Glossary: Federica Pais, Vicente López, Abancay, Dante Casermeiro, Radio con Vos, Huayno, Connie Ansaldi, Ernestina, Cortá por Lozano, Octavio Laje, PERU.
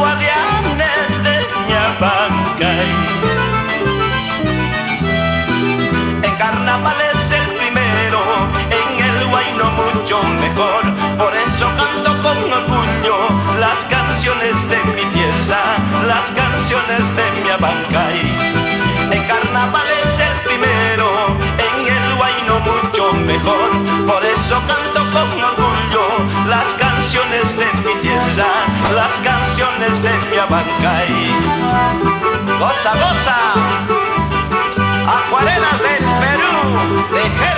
guardianes de mi Abancay. En carnaval es el primero, en el Huayno mucho mejor. Por eso canto con orgullo las canciones de mi pieza, las canciones de mi Abancay. En carnaval es el primero, en el Huayno mucho mejor. Por eso canto con orgullo las canciones de mi pieza, las canciones de mi Abancay. ¡Goza, goza! Acuarelas del Perú.